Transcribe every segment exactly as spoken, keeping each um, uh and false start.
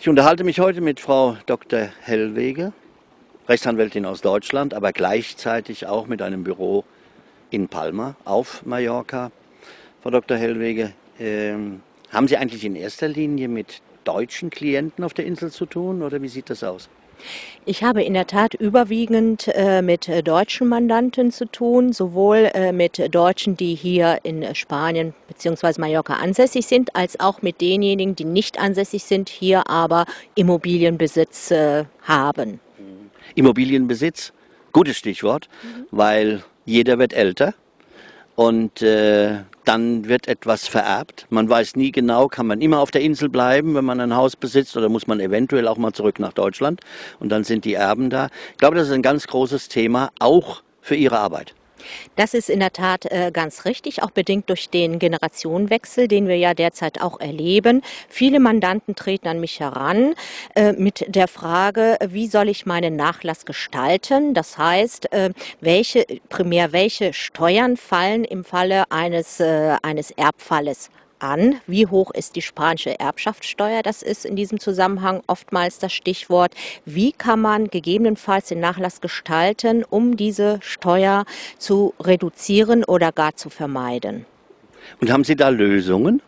Ich unterhalte mich heute mit Frau Doktor Hellwege, Rechtsanwältin aus Deutschland, aber gleichzeitig auch mit einem Büro in Palma auf Mallorca. Frau Doktor Hellwege, äh, haben Sie eigentlich in erster Linie mit deutschen Klienten auf der Insel zu tun oder wie sieht das aus? Ich habe in der Tat überwiegend äh, mit deutschen Mandanten zu tun, sowohl äh, mit Deutschen, die hier in Spanien bzw. Mallorca ansässig sind, als auch mit denjenigen, die nicht ansässig sind, hier aber Immobilienbesitz äh, haben. Immobilienbesitz, gutes Stichwort, mhm. weil jeder wird älter und äh, dann wird etwas vererbt. Man weiß nie genau, kann man immer auf der Insel bleiben, wenn man ein Haus besitzt, oder muss man eventuell auch mal zurück nach Deutschland und dann sind die Erben da. Ich glaube, das ist ein ganz großes Thema, auch für Ihre Arbeit. Das ist in der Tat äh, ganz richtig, auch bedingt durch den Generationenwechsel, den wir ja derzeit auch erleben. Viele Mandanten treten an mich heran äh, mit der Frage, wie soll ich meinen Nachlass gestalten? Das heißt, äh, welche, primär welche Steuern fallen im Falle eines, äh, eines Erbfalles an? Wie hoch ist die spanische Erbschaftssteuer? Das ist in diesem Zusammenhang oftmals das Stichwort. Wie kann man gegebenenfalls den Nachlass gestalten, um diese Steuer zu reduzieren oder gar zu vermeiden? Und haben Sie da Lösungen?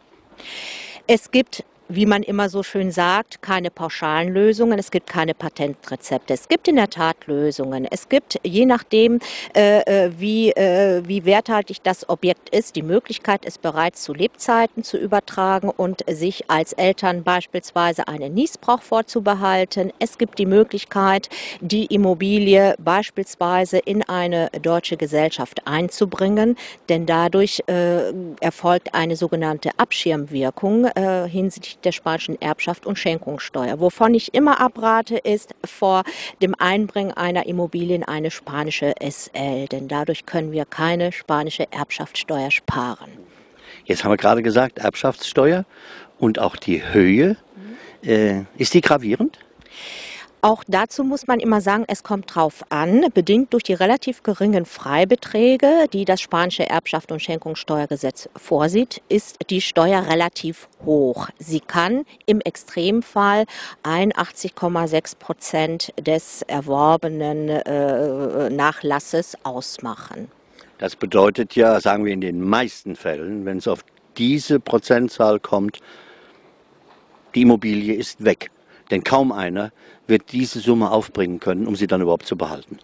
Es gibt, wie man immer so schön sagt, keine pauschalen Lösungen, es gibt keine Patentrezepte. Es gibt in der Tat Lösungen. Es gibt, je nachdem, äh, wie, äh, wie werthaltig das Objekt ist, die Möglichkeit, es bereits zu Lebzeiten zu übertragen und sich als Eltern beispielsweise einen Nießbrauch vorzubehalten. Es gibt die Möglichkeit, die Immobilie beispielsweise in eine deutsche Gesellschaft einzubringen, denn dadurch äh, erfolgt eine sogenannte Abschirmwirkung äh, hinsichtlich der spanischen Erbschaft und Schenkungssteuer. Wovon ich immer abrate, ist vor dem Einbringen einer Immobilie in eine spanische S L, denn dadurch können wir keine spanische Erbschaftssteuer sparen. Jetzt haben wir gerade gesagt, Erbschaftssteuer und auch die Höhe. Mhm. Äh, ist die gravierend? Auch dazu muss man immer sagen, es kommt drauf an, bedingt durch die relativ geringen Freibeträge, die das spanische Erbschaft- und Schenkungssteuergesetz vorsieht, ist die Steuer relativ hoch. Sie kann im Extremfall einundachtzig Komma sechs Prozent des erworbenen äh, Nachlasses ausmachen. Das bedeutet ja, sagen wir in den meisten Fällen, wenn es auf diese Prozentzahl kommt, die Immobilie ist weg. Denn kaum einer wird diese Summe aufbringen können, um sie dann überhaupt zu behalten.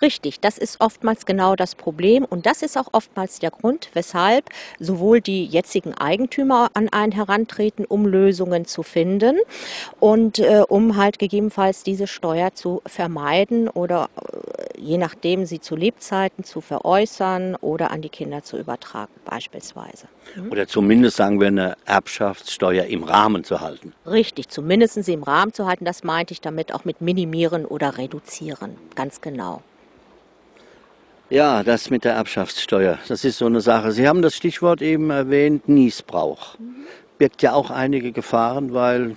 Richtig, das ist oftmals genau das Problem und das ist auch oftmals der Grund, weshalb sowohl die jetzigen Eigentümer an einen herantreten, um Lösungen zu finden und äh, um halt gegebenenfalls diese Steuer zu vermeiden oder äh, je nachdem sie zu Lebzeiten zu veräußern oder an die Kinder zu übertragen beispielsweise. Mhm. Oder zumindest sagen wir eine Erbschaftssteuer im Rahmen zu halten. Richtig, zumindest sie im Rahmen zu halten, das meinte ich damit auch mit minimieren oder reduzieren, ganz genau. Ja, das mit der Erbschaftssteuer, das ist so eine Sache. Sie haben das Stichwort eben erwähnt, Nießbrauch. Birgt ja auch einige Gefahren, weil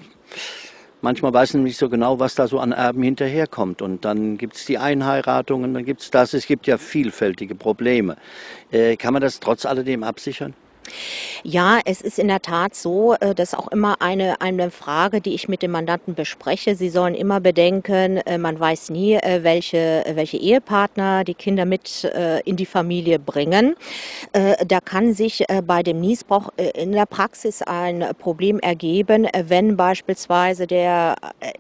manchmal weiß man nicht so genau, was da so an Erben hinterherkommt. Und dann gibt es die Einheiratungen, dann gibt es das, es gibt ja vielfältige Probleme. Äh, kann man das trotz alledem absichern? Ja, es ist in der Tat so, dass auch immer eine, eine Frage, die ich mit den Mandanten bespreche. Sie sollen immer bedenken, man weiß nie, welche, welche Ehepartner die Kinder mit in die Familie bringen. Da kann sich bei dem Nießbrauch in der Praxis ein Problem ergeben, wenn beispielsweise der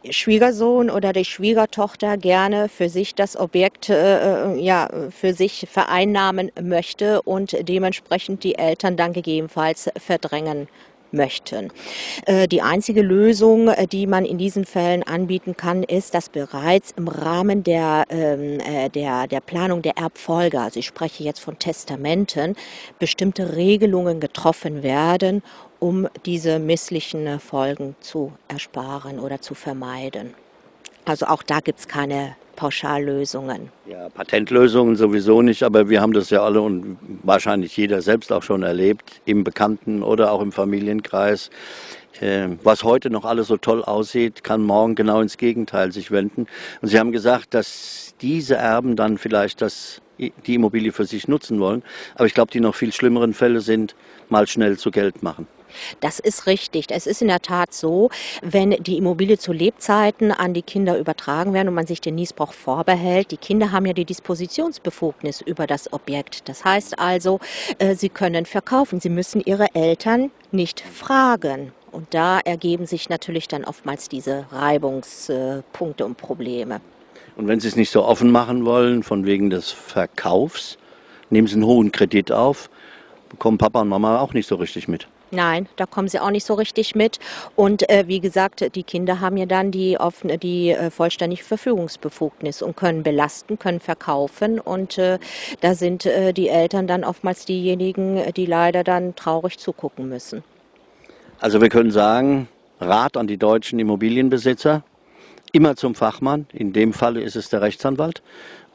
Schwiegersohn oder die Schwiegertochter gerne für sich das Objekt ja, für sich vereinnahmen möchte und dementsprechend die Eltern dann gegebenenfalls verdrängen möchten. Die einzige Lösung, die man in diesen Fällen anbieten kann, ist, dass bereits im Rahmen der, der, der Planung der Erbfolge, also ich spreche jetzt von Testamenten, bestimmte Regelungen getroffen werden, um diese misslichen Folgen zu ersparen oder zu vermeiden. Also auch da gibt es keine Pauschallösungen. Ja, Patentlösungen sowieso nicht, aber wir haben das ja alle und wahrscheinlich jeder selbst auch schon erlebt, im Bekannten- oder auch im Familienkreis. Äh, was heute noch alles so toll aussieht, kann morgen genau ins Gegenteil sich wenden. Und Sie haben gesagt, dass diese Erben dann vielleicht das, die Immobilie für sich nutzen wollen. Aber ich glaube, die noch viel schlimmeren Fälle sind, mal schnell zu Geld machen. Das ist richtig. Es ist in der Tat so, wenn die Immobilie zu Lebzeiten an die Kinder übertragen werden und man sich den Nießbrauch vorbehält, die Kinder haben ja die Dispositionsbefugnis über das Objekt. Das heißt also, äh, sie können verkaufen. Sie müssen ihre Eltern nicht fragen. Und da ergeben sich natürlich dann oftmals diese Reibungspunkte und Probleme. Und wenn Sie es nicht so offen machen wollen, von wegen des Verkaufs, nehmen Sie einen hohen Kredit auf, bekommen Papa und Mama auch nicht so richtig mit. Nein, da kommen sie auch nicht so richtig mit. Und äh, wie gesagt, die Kinder haben ja dann die, offene, die äh, vollständige Verfügungsbefugnis und können belasten, können verkaufen. Und äh, da sind äh, die Eltern dann oftmals diejenigen, die leider dann traurig zugucken müssen. Also wir können sagen, Rat an die deutschen Immobilienbesitzer, immer zum Fachmann, in dem Falle ist es der Rechtsanwalt.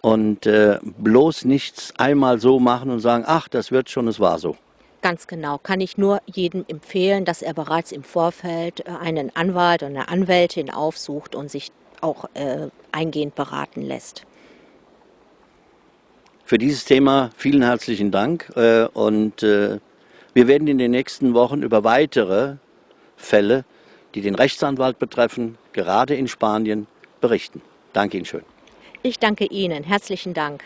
Und äh, bloß nichts einmal so machen und sagen, ach, das wird schon, es war so. Ganz genau. Kann ich nur jedem empfehlen, dass er bereits im Vorfeld einen Anwalt oder eine Anwältin aufsucht und sich auch äh, eingehend beraten lässt. Für dieses Thema vielen herzlichen Dank. Äh, und äh, wir werden in den nächsten Wochen über weitere Fälle, die den Rechtsanwalt betreffen, gerade in Spanien, berichten. Danke Ihnen schön. Ich danke Ihnen. Herzlichen Dank.